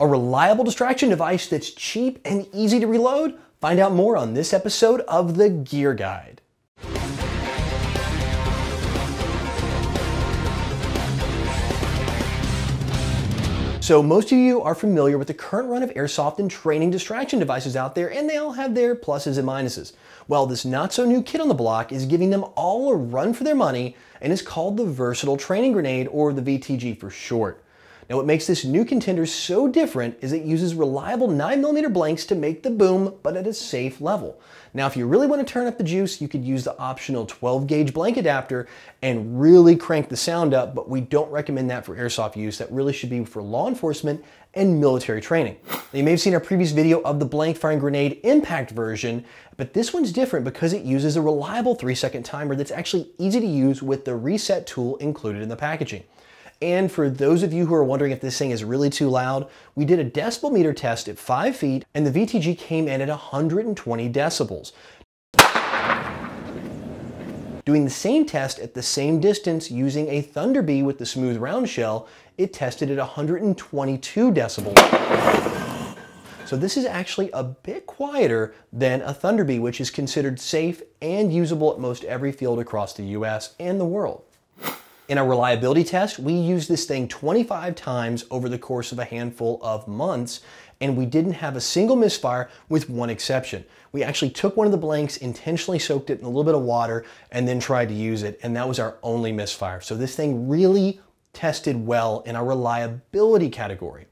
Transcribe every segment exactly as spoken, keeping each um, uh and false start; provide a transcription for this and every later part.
A reliable distraction device that's cheap and easy to reload? Find out more on this episode of The Gear Guide. So most of you are familiar with the current run of airsoft and training distraction devices out there, and they all have their pluses and minuses. Well, this not so new kid on the block is giving them all a run for their money and is called the Versatile Training Grenade, or the V T G for short. Now what makes this new contender so different is it uses reliable nine millimeter blanks to make the boom, but at a safe level. Now if you really want to turn up the juice, you could use the optional twelve gauge blank adapter and really crank the sound up, but we don't recommend that for airsoft use. That really should be for law enforcement and military training. Now, you may have seen our previous video of the blank firing grenade impact version, but this one's different because it uses a reliable three second timer that's actually easy to use with the reset tool included in the packaging. And for those of you who are wondering if this thing is really too loud, we did a decibel meter test at five feet and the V T G came in at one hundred twenty decibels. Doing the same test at the same distance using a Thunderbee with the smooth round shell, it tested at one hundred twenty-two decibels. So this is actually a bit quieter than a Thunderbee, which is considered safe and usable at most every field across the U S and the world. In our reliability test, we used this thing twenty-five times over the course of a handful of months, and we didn't have a single misfire with one exception. We actually took one of the blanks, intentionally soaked it in a little bit of water, and then tried to use it, and that was our only misfire. So this thing really tested well in our reliability category.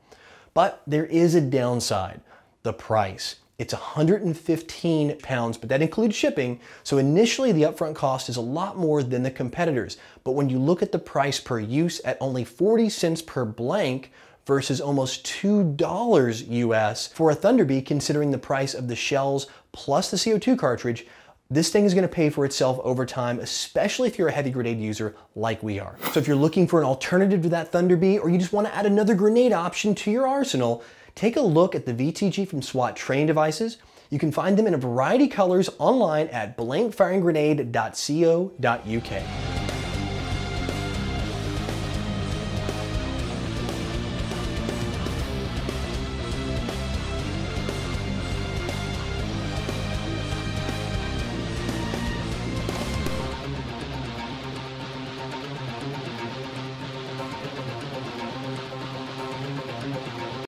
But there is a downside, the price. It's one hundred fifteen pounds, but that includes shipping. So initially the upfront cost is a lot more than the competitors. But when you look at the price per use at only forty cents per blank versus almost two dollars U S for a Thunderbee, considering the price of the shells plus the C O two cartridge, this thing is going to pay for itself over time, especially if you're a heavy grenade user like we are. So if you're looking for an alternative to that Thunderbee, or you just want to add another grenade option to your arsenal, take a look at the V T G from SWAT Training Devices. You can find them in a variety of colors online at blankfiringgrenade dot co dot U K.